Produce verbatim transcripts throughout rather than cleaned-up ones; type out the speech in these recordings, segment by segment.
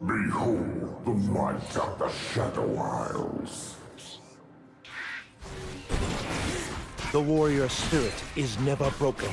Behold the might of the Shadow Isles. The warrior spirit is never broken.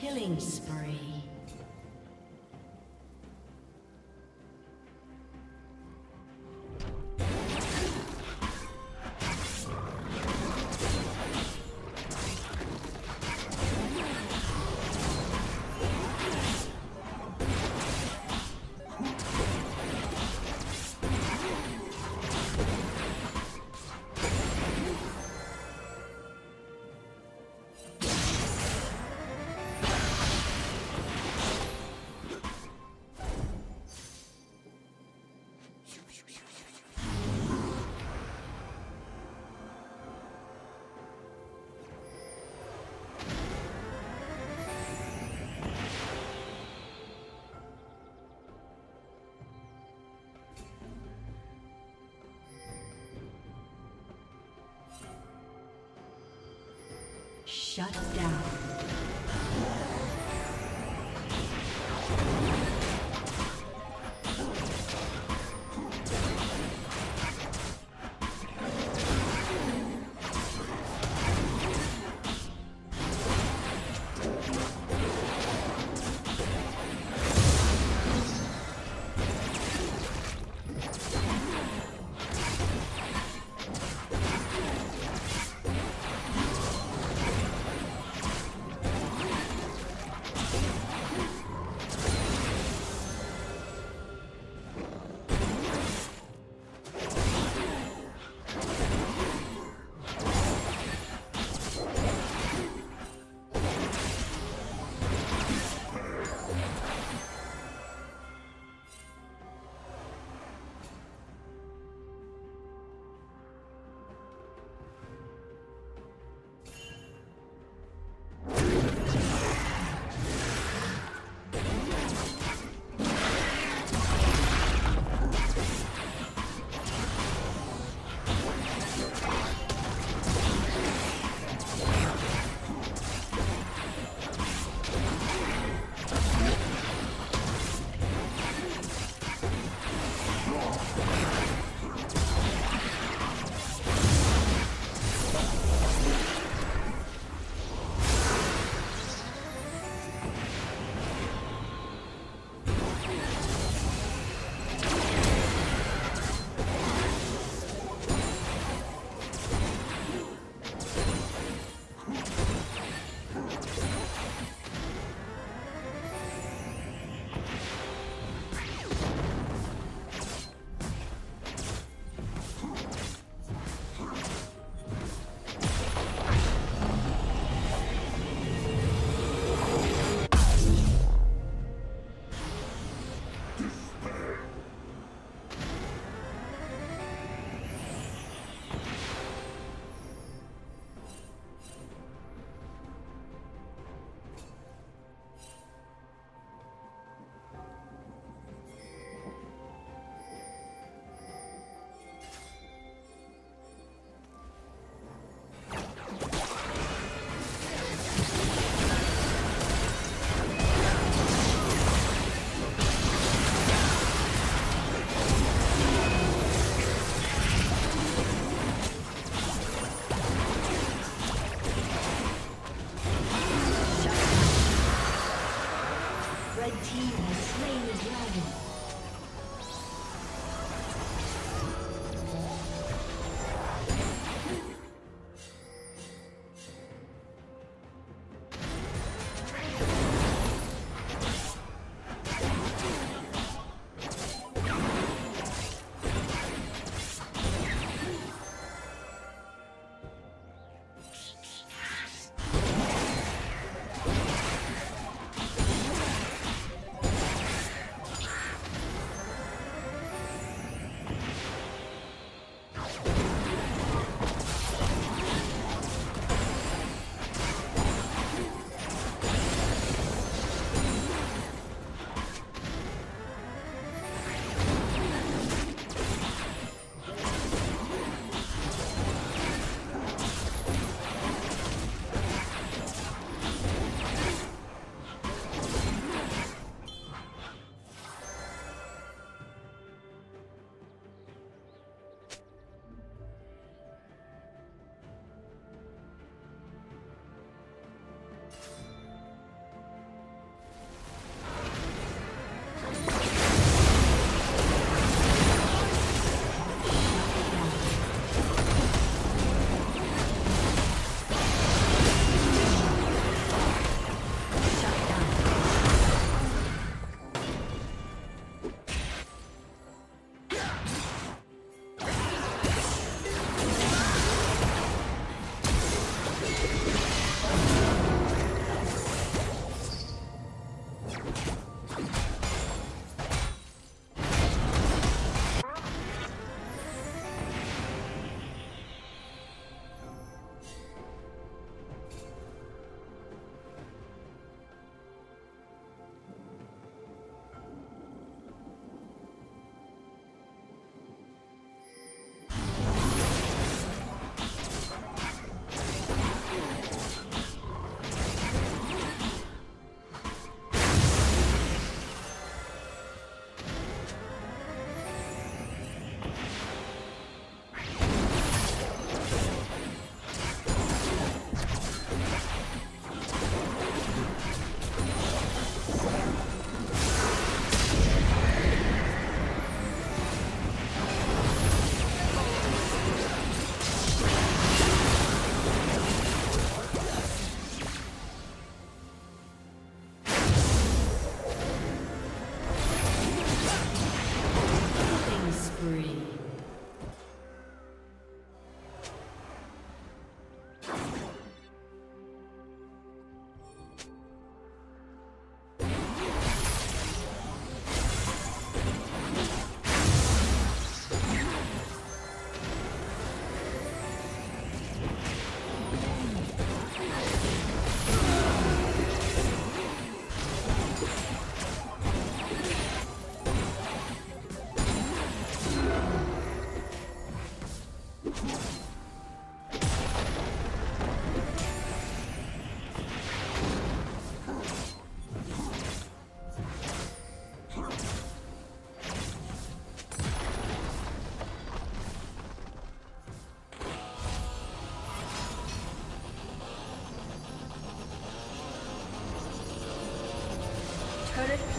Killing spree. Shut down.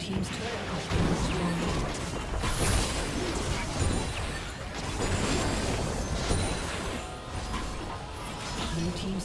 Team's turret has been destroyed. Blue team's